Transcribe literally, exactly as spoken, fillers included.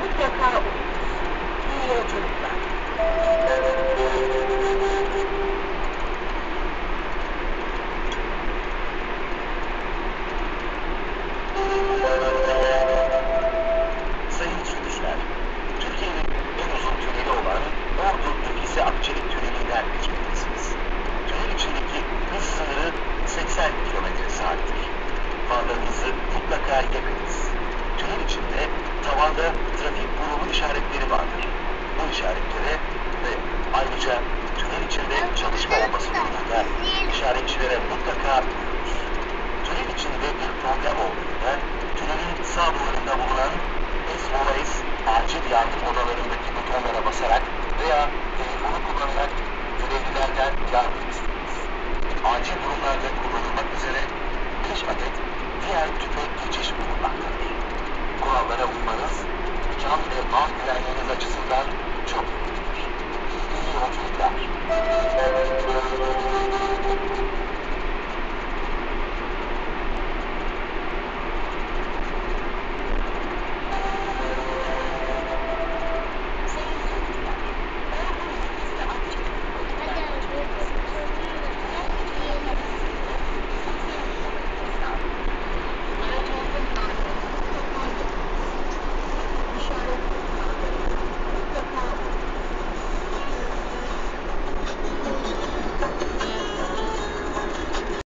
mutlaka unutun. İyi yolculuklar. Sayın sürücüler, Türkiye'nin en uzun tüneli olan Ordu-Düvise-Akçelik tünelinden geçmektesiniz. Tünel içindeki hız sınırı seksen kilometre saattir. Farlarınızı mutlaka yakınız. Tünel içinde tavanda trafik durumu işaretleri vardır. Bu işaretlere ve ayrıca tünel içinde çalışma olması durumunda işaretçilere mutlaka uyunuz. Tünel içinde bir problem olduğunda tünelin sağ duvarında bulunan S O S acil yardım odalarındaki butonlara basarak veya telefonu kullanarak görevlilerden yardım isteyiniz. Acil durumlarda kullanılmak üzere beş adet diğer tüpe geçiş bulunmaktadır. Kurallara uymanız, can ve mal güvenliğiniz açısından çok önemlidir. İyi yolculuklar.